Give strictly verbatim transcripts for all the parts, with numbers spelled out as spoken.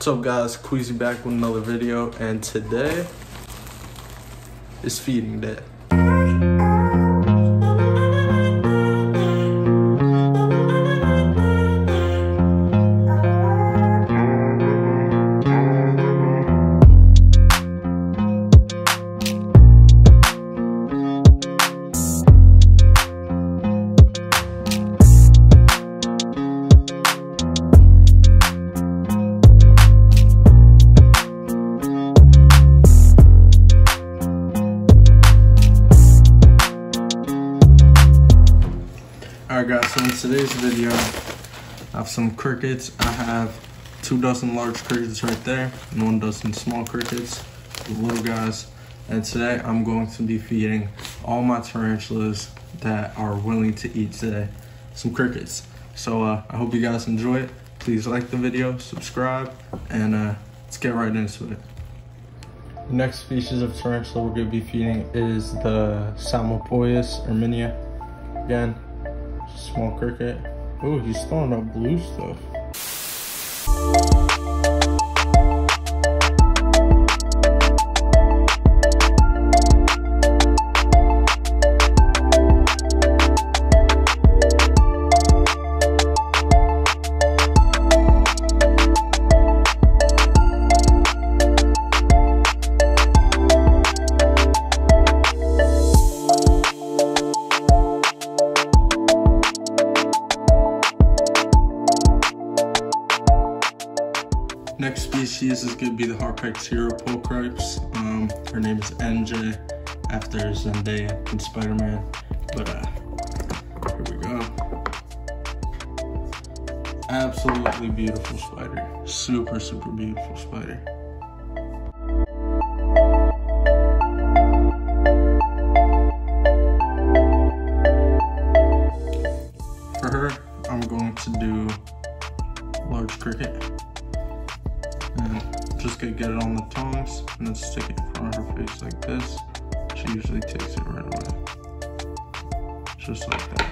What's up guys, Queezy back with another video, and today is feeding day. Alright guys, so in today's video, I have some crickets. I have two dozen large crickets right there, and one dozen small crickets, the little guys. And today I'm going to be feeding all my tarantulas that are willing to eat today some crickets. So uh, I hope you guys enjoy it. Please like the video, subscribe, and uh, let's get right into it. The next species of tarantula we're going to be feeding is the Psalmopoeus irminia. Again, small cricket. Oh, he's throwing up blue stuff. Next species is going to be the Harpactira pulchripes. Um, her name is N J, after Zendaya and Spider-Man. But uh, here we go. Absolutely beautiful spider. Super, super beautiful spider. For her, I'm going to do large cricket. And just gonna get it on the tongs and then stick it in front of her face like this. She usually takes it right away. Just like that.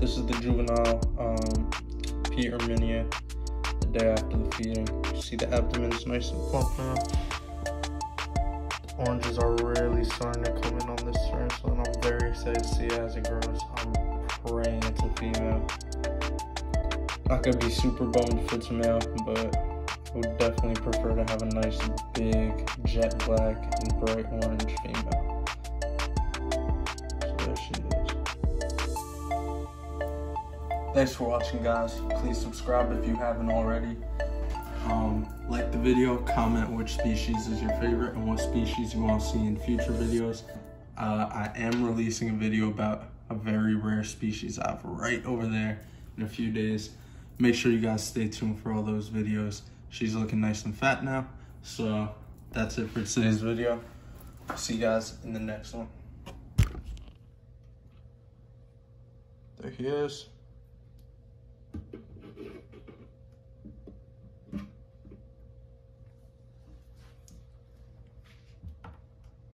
This is the juvenile um, P. irminia, the day after the feeding. You see the abdomen is nice and plump now. The oranges are really starting to come in on this tarantula, and I'm very excited to see it as it grows. I'm praying it's a female. Not gonna be super bummed if it's a male, but I would definitely prefer to have a nice, big, jet black, and bright orange female. So there she is. Thanks for watching guys. Please subscribe if you haven't already. Um, like the video, comment which species is your favorite and what species you want to see in future videos. Uh, I am releasing a video about a very rare species I have right over there in a few days. Make sure you guys stay tuned for all those videos. She's looking nice and fat now. So that's it for today's video. See you guys in the next one. There he is.